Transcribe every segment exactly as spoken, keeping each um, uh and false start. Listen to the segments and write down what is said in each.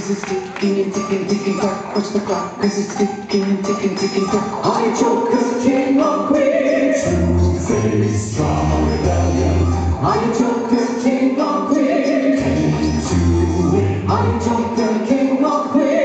cause it's ticking and ticking, ticking clock. Watch the clock, cause it's ticking and ticking, ticking clock. I choke cause I came up quick. True face, drama, rebellion. I choke cause I came up quick. Came to win. I choke cause I came up quick.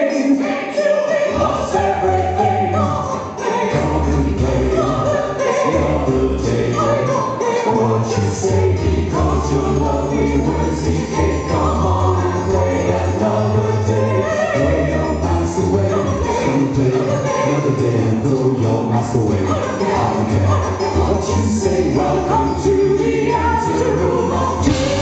What you say, welcome to the after room of